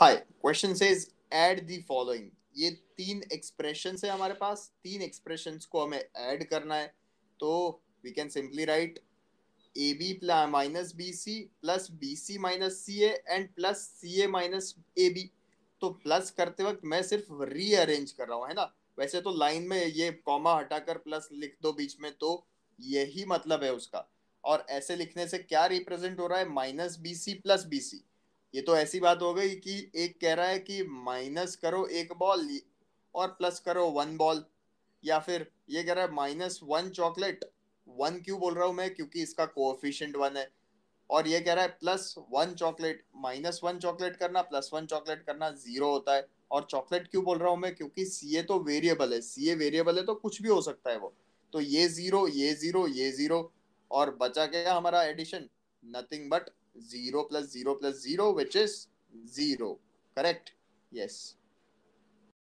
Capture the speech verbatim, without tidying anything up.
Hi, question says add the following. ये तीन expression है हमारे पास, तीन एक्सप्रेशन को हमें ऐड करना है, तो we can simply write A B minus B C plus B C minus C A and plus C A minus A B. तो प्लस करते वक्त मैं सिर्फ रीअरेंज कर रहा हूँ, है ना। वैसे तो लाइन में ये कॉमा हटाकर प्लस लिख दो बीच में, तो यही मतलब है उसका। और ऐसे लिखने से क्या रिप्रेजेंट हो रहा है, minus B C plus B C. ये तो ऐसी बात हो गई कि एक कह रहा है कि माइनस करो एक बॉल और प्लस करो वन बॉल, या फिर ये कह रहा है माइनस वन चॉकलेट। वन क्यों बोल रहा हूँ मैं, क्योंकि इसका कोएफिशिएंट वन है। और ये कह रहा है plus one chocolate. Minus one chocolate करना प्लस वन चॉकलेट करना जीरो होता है। और चॉकलेट क्यों बोल रहा हूँ मैं, क्योंकि सी ए तो वेरिएबल है, सी ए वेरिएबल है तो कुछ भी हो सकता है वो। तो ये जीरो, ये जीरो, ये जीरो, और बचा गया हमारा addition nothing but zero plus zero plus zero which is zero. Correct, yes.